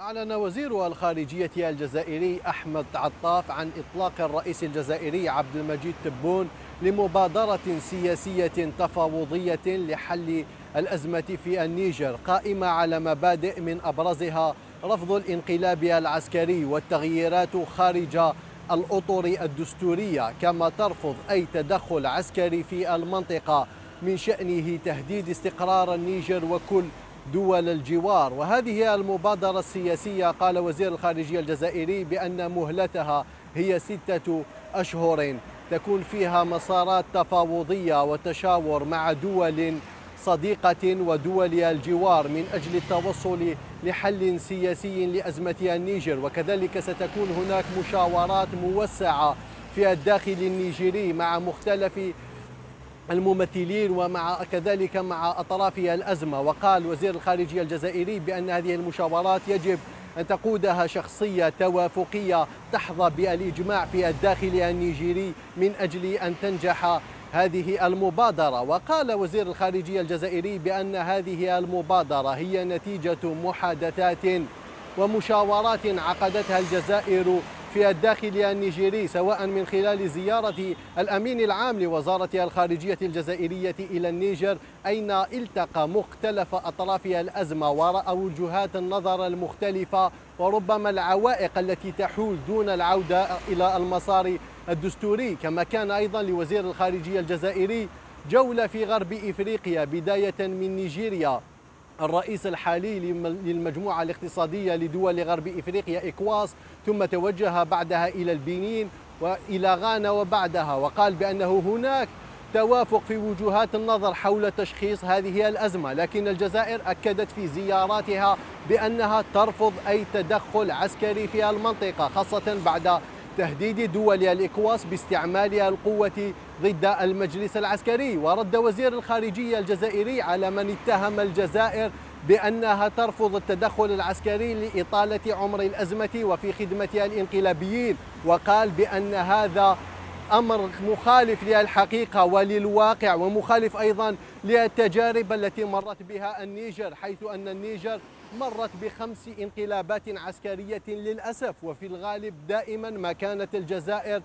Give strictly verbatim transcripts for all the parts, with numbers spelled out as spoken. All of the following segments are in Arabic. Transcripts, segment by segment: أعلن وزير الخارجية الجزائري أحمد عطاف عن إطلاق الرئيس الجزائري عبد المجيد تبون لمبادرة سياسية تفاوضية لحل الأزمة في النيجر، قائمة على مبادئ من أبرزها رفض الانقلاب العسكري والتغييرات خارج الأطر الدستورية، كما ترفض أي تدخل عسكري في المنطقة من شأنه تهديد استقرار النيجر وكل دول الجوار. وهذه المبادرة السياسية قال وزير الخارجية الجزائري بأن مهلتها هي ستة أشهر تكون فيها مسارات تفاوضية وتشاور مع دول صديقة ودول الجوار من أجل التوصل لحل سياسي لأزمة النيجر، وكذلك ستكون هناك مشاورات موسعة في الداخل النيجري مع مختلف الممثلين ومع كذلك مع أطراف الأزمة. وقال وزير الخارجية الجزائري بأن هذه المشاورات يجب أن تقودها شخصية توافقية تحظى بالإجماع في الداخل النيجيري من أجل أن تنجح هذه المبادرة. وقال وزير الخارجية الجزائري بأن هذه المبادرة هي نتيجة محادثات ومشاورات عقدتها الجزائر في الداخل النيجيري، سواء من خلال زيارة الأمين العام لوزارة الخارجية الجزائرية إلى النيجر، أين التقى مختلف أطراف الأزمة ورأى وجهات النظر المختلفة وربما العوائق التي تحول دون العودة إلى المسار الدستوري. كما كان أيضا لوزير الخارجية الجزائري جولة في غرب إفريقيا بداية من نيجيريا. الرئيس الحالي للمجموعة الاقتصادية لدول غرب إفريقيا إكواس، ثم توجه بعدها إلى البنين وإلى غانا وبعدها، وقال بأنه هناك توافق في وجهات النظر حول تشخيص هذه الأزمة، لكن الجزائر أكدت في زياراتها بأنها ترفض أي تدخل عسكري في المنطقة، خاصة بعد تهديد دول الإكواس باستعمالها القوة ضد المجلس العسكري. ورد وزير الخارجية الجزائري على من اتهم الجزائر بأنها ترفض التدخل العسكري لإطالة عمر الأزمة وفي خدمة الانقلابيين، وقال بأن هذا أمر مخالف للحقيقة وللواقع ومخالف أيضا للتجارب التي مرت بها النيجر، حيث أن النيجر مرت بخمس انقلابات عسكرية للأسف، وفي الغالب دائما ما كانت الجزائر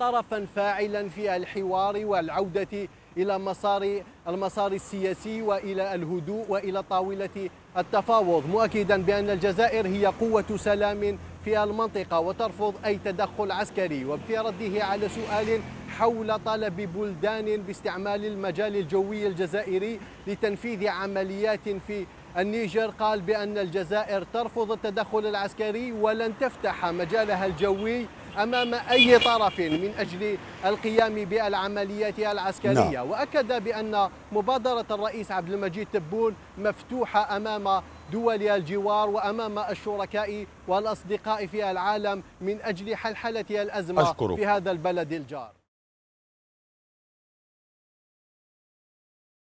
طرفا فاعلا في الحوار والعودة إلى مسار المسار السياسي وإلى الهدوء وإلى طاولة التفاوض، مؤكدا بأن الجزائر هي قوة سلام في المنطقة وترفض أي تدخل عسكري. وفي رده على سؤال حول طلب بلدان باستعمال المجال الجوي الجزائري لتنفيذ عمليات في النيجر، قال بأن الجزائر ترفض التدخل العسكري ولن تفتح مجالها الجوي أمام أي طرف من أجل القيام بالعمليات العسكرية. لا. وأكد بأن مبادرة الرئيس عبد المجيد تبون مفتوحة أمام دول الجوار وأمام الشركاء والأصدقاء في العالم من أجل حلحلة الأزمة أشكره. في هذا البلد الجار.